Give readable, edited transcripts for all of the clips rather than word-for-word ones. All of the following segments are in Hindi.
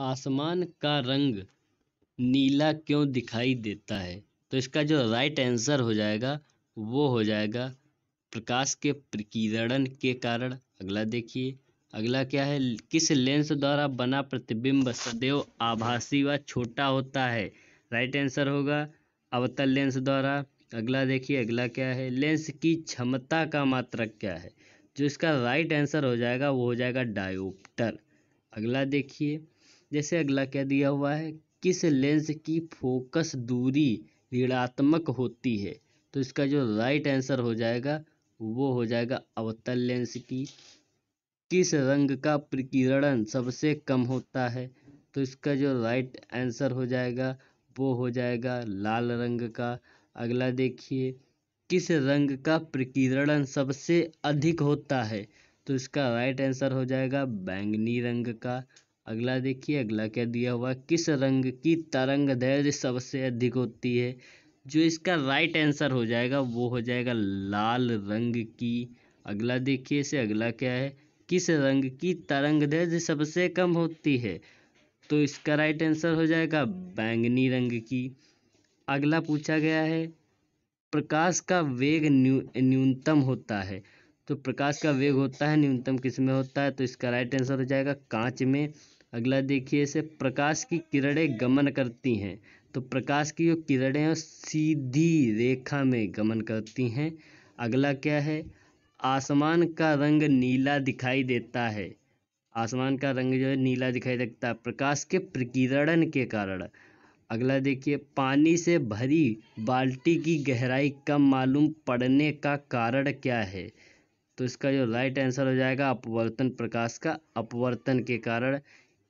आसमान का रंग नीला क्यों दिखाई देता है? तो इसका जो राइट आंसर हो जाएगा वो हो जाएगा प्रकाश के प्रकीर्णन के कारण। अगला देखिए, अगला क्या है, किस लेंस द्वारा बना प्रतिबिंब सदैव आभासी व छोटा होता है? राइट आंसर होगा अवतल लेंस द्वारा। अगला देखिए, अगला क्या है, लेंस की क्षमता का मात्रक क्या है? जो इसका राइट आंसर हो जाएगा वो हो जाएगा डायोप्टर। अगला देखिए, जैसे अगला क्या दिया हुआ है, किस लेंस की फोकस दूरी ऋणात्मक होती है? तो इसका जो राइट आंसर हो जाएगा वो हो जाएगा अवतल लेंस की। किस रंग का प्रकीर्णन सबसे कम होता है? तो इसका जो राइट आंसर हो जाएगा वो हो जाएगा लाल रंग का। अगला देखिए, किस रंग का प्रकीर्णन सबसे अधिक होता है? तो इसका राइट आंसर हो जाएगा बैंगनी रंग का। अगला देखिए, अगला क्या दिया हुआ, किस रंग की तरंगदैर्ध्य सबसे अधिक होती है? जो इसका राइट आंसर हो जाएगा वो हो जाएगा लाल रंग की। अगला देखिए, से अगला क्या है, किस रंग की तरंगदैर्ध्य सबसे कम होती है? तो इसका राइट आंसर हो जाएगा बैंगनी रंग की। अगला पूछा गया है, प्रकाश का वेग न्यूनतम होता है। तो प्रकाश का वेग होता है न्यूनतम किस में होता है? तो इसका राइट आंसर हो जाएगा कांच में। अगला देखिए, इसे प्रकाश की किरणें गमन करती हैं। तो प्रकाश की जो किरणें हैं सीधी रेखा में गमन करती हैं। अगला क्या है, आसमान का रंग नीला दिखाई देता है। आसमान का रंग जो है नीला दिखाई देता है प्रकाश के प्रकीर्णन के कारण। अगला देखिए, पानी से भरी बाल्टी की गहराई कम मालूम पड़ने का कारण क्या है? तो इसका जो राइट आंसर हो जाएगा अपवर्तन, प्रकाश का अपवर्तन के कारण।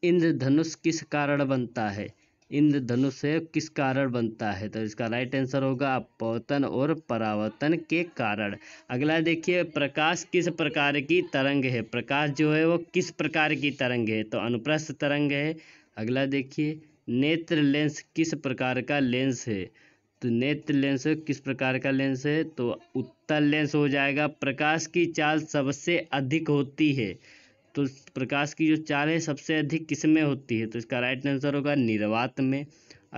इंद्रधनुष किस कारण बनता है? इंद्रधनुष किस कारण बनता है? तो इसका राइट आंसर होगा अपवर्तन और परावर्तन के कारण। अगला देखिए, प्रकाश किस प्रकार की तरंग है? प्रकाश जो है वो किस प्रकार की तरंग है? तो अनुप्रस्थ तरंग है। अगला देखिए, नेत्र लेंस किस प्रकार का लेंस है? तो नेत्र लेंस किस प्रकार का लेंस है? तो उत्तल लेंस हो जाएगा। प्रकाश की चाल सबसे अधिक होती है। तो प्रकाश की जो चाल है सबसे अधिक किस में होती है? तो इसका राइट आंसर होगा निर्वात में।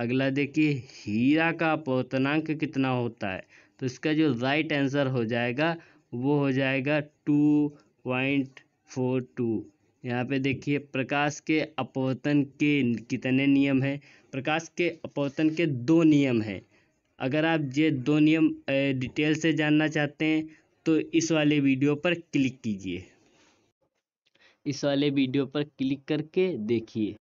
अगला देखिए, हीरा का अपवर्तनांक कितना होता है? तो इसका जो राइट आंसर हो जाएगा वो हो जाएगा 2.42। यहाँ पे देखिए, प्रकाश के अपवर्तन के कितने नियम हैं? प्रकाश के अपवर्तन के 2 नियम हैं। अगर आप ये 2 नियम डिटेल से जानना चाहते हैं तो इस वाले वीडियो पर क्लिक कीजिए। इस वाले वीडियो पर क्लिक करके देखिए।